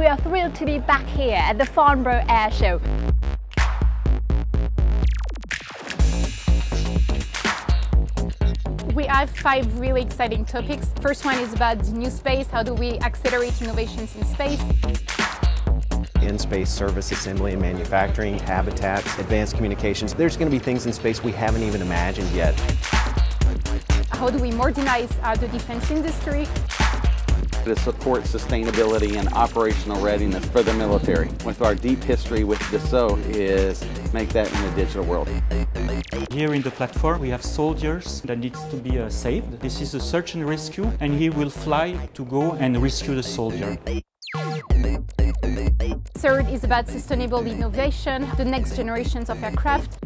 We are thrilled to be back here at the Farnborough Airshow. We have five really exciting topics. First one is about new space. How do we accelerate innovations in space? In-space service assembly and manufacturing, habitats, advanced communications. There's going to be things in space we haven't even imagined yet. How do we modernize the defense industry? To support sustainability and operational readiness for the military. With our deep history with Dassault is make that in the digital world. Here in the platform we have soldiers that needs to be saved. This is a search and rescue, and he will fly to go and rescue the soldier. Third is about sustainable innovation, the next generations of aircraft.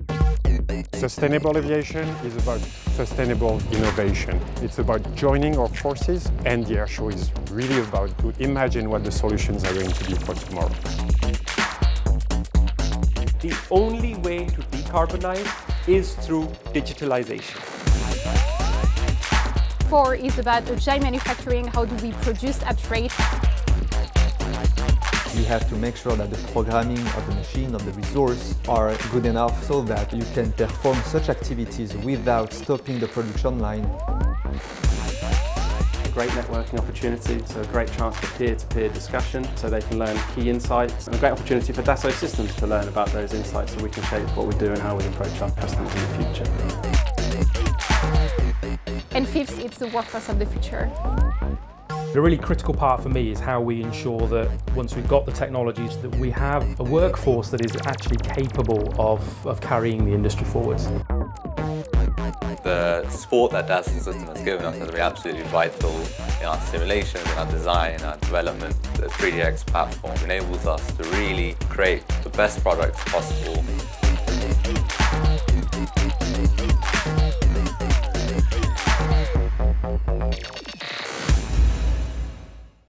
Sustainable aviation is about sustainable innovation. It's about joining our forces, and the airshow is really about to imagine what the solutions are going to be for tomorrow. The only way to decarbonize is through digitalization. Four is about agile manufacturing. How do we produce at rate? You have to make sure that the programming of the machine, of the resource, are good enough so that you can perform such activities without stopping the production line. Great networking opportunity, so a great chance for peer-to-peer discussion so they can learn key insights, and a great opportunity for Dassault Systems to learn about those insights so we can shape what we do and how we approach our customers in the future. And fifth, it's the workforce of the future. The really critical part for me is how we ensure that once we've got the technologies, that we have a workforce that is actually capable of carrying the industry forwards. The support that Dassault Systèmes has given us has been absolutely vital in our simulations, in our design, in our development. The 3DX platform enables us to really create the best products possible.